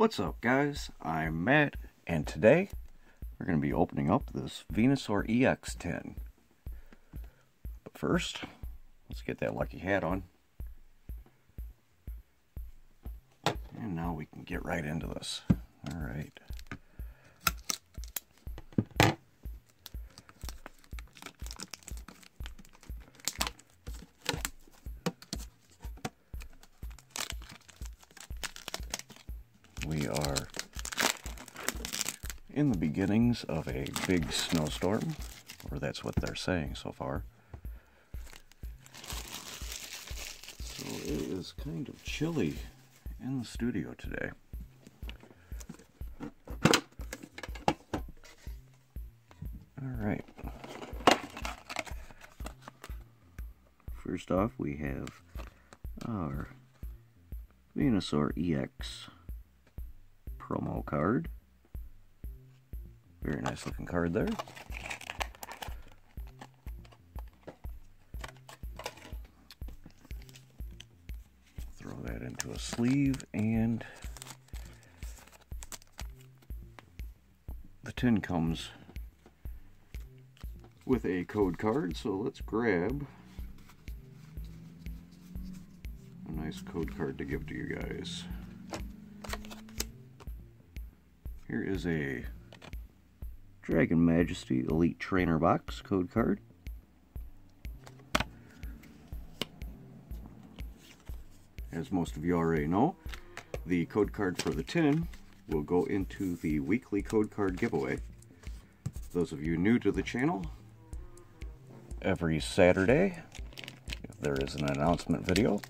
What's up guys, I'm Matt, and today we're going to be opening up this Venusaur EX 10. But first, let's get that lucky hat on. And now we can get right into this. Alright. We are in the beginnings of a big snowstorm, or that's what they're saying so far. So it is kind of chilly in the studio today. Alright. First off, we have our Venusaur EX promo card. Very nice looking card there. Throw that into a sleeve, and the tin comes with a code card, so let's grab a nice code card to give to you guys. Here is a Dragon Majesty Elite Trainer Box code card. As most of you already know, the code card for the tin will go into the weekly code card giveaway. Those of you new to the channel, every Saturday there is an announcement video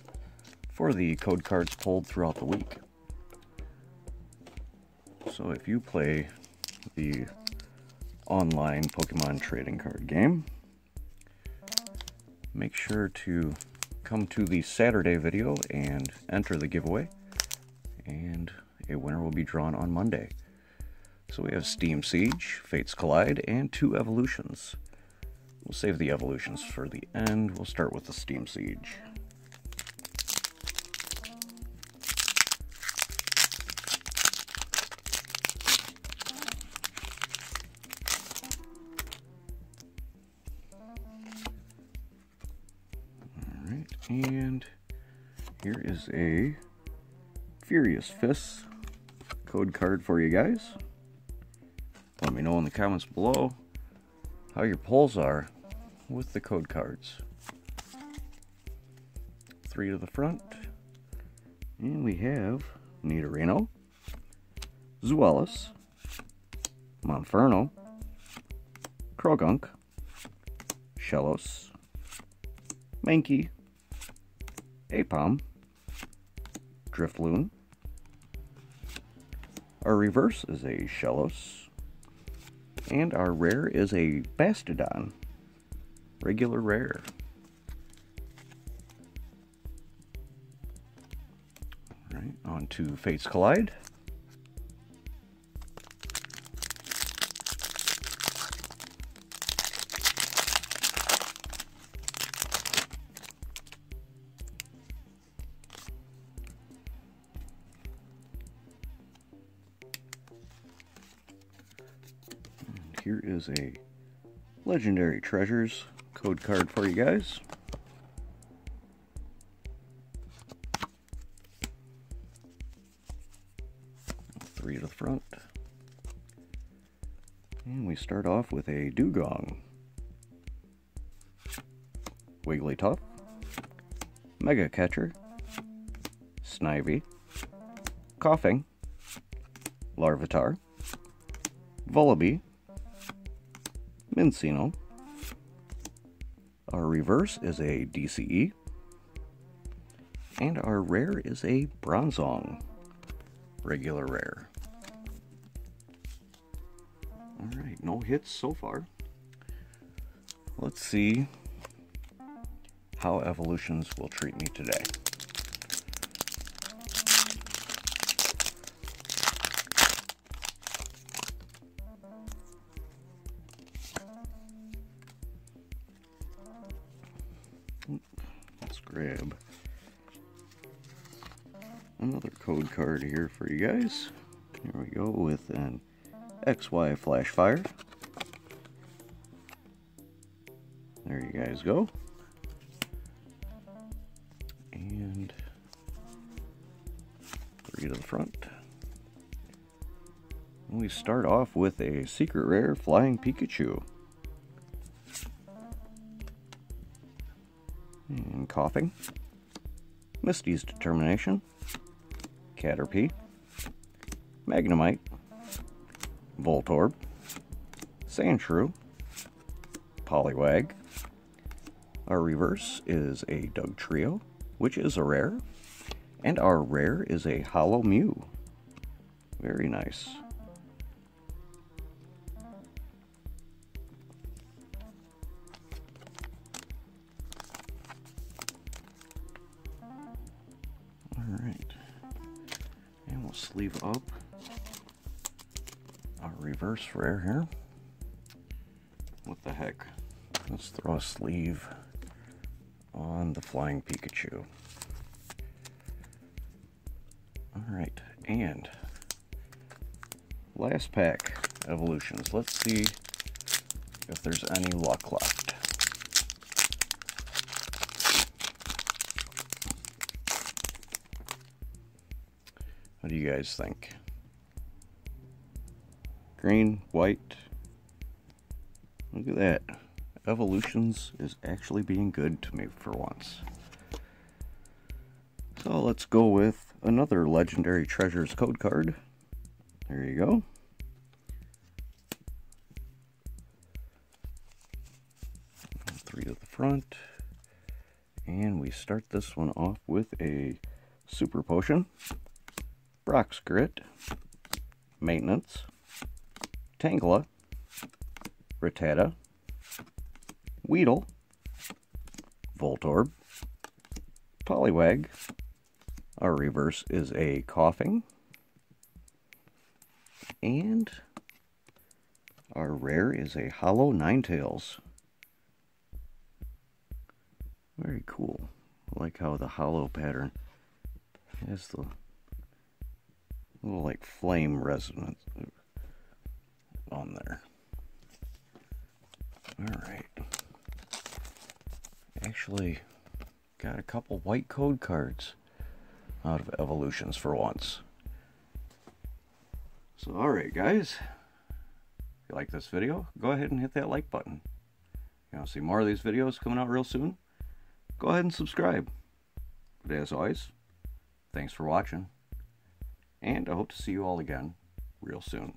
for the code cards pulled throughout the week. So if you play the online Pokemon trading card game, make sure to come to the Saturday video and enter the giveaway, and a winner will be drawn on Monday. So we have Steam Siege, Fates Collide, and two evolutions. We'll save the evolutions for the end. We'll start with the Steam Siege. And here is a Furious Fists code card for you guys. Let me know in the comments below how your polls are with the code cards. Three to the front. And we have Nidorino, Zuelis, Monferno, Krogunk, Shellos, Mankey, Apom, Drifloon. Our reverse is a Shellos, and our rare is a Bastodon, regular rare. All right, on to Fates Collide. Here is a Legendary Treasures code card for you guys. Three to the front. And we start off with a Dewgong, Wigglytuff, Mega Catcher, Snivy, Coughing, Larvitar, Vullaby, Mincino. Our reverse is a DCE, and our rare is a Bronzong, regular rare. Alright, no hits so far. Let's see how evolutions will treat me today. Grab another code card here for you guys. Here we go with an XY Flashfire. There you guys go. And three to the front. And we start off with a secret rare Flying Pikachu. And Coughing. Misty's Determination. Caterpie. Magnemite. Voltorb. Sandshrew. Poliwag. Our reverse is a Dugtrio, which is a rare. And our rare is a Hollow Mew. Very nice. Alright. And we'll sleeve up our reverse rare here. What the heck? Let's throw a sleeve on the Flying Pikachu. Alright, and last pack, evolutions. Let's see if there's any luck left. What do you guys think? Green, white. Look at that. Evolutions is actually being good to me for once. So let's go with another Legendary Treasures code card. There you go. Three to the front. And we start this one off with a Super Potion. Brock's Grit. Maintenance. Tangela. Rattata. Weedle, Voltorb, Poliwag, our reverse is a Coughing, and our rare is a Hollow Ninetales. Very cool. I like how the hollow pattern has the little like flame resonance on there. Alright. Actually got a couple white code cards out of evolutions for once. So alright guys, if you like this video, go ahead and hit that like button. You want to see more of these videos coming out real soon? Go ahead and subscribe. But as always, thanks for watching, and I hope to see you all again real soon.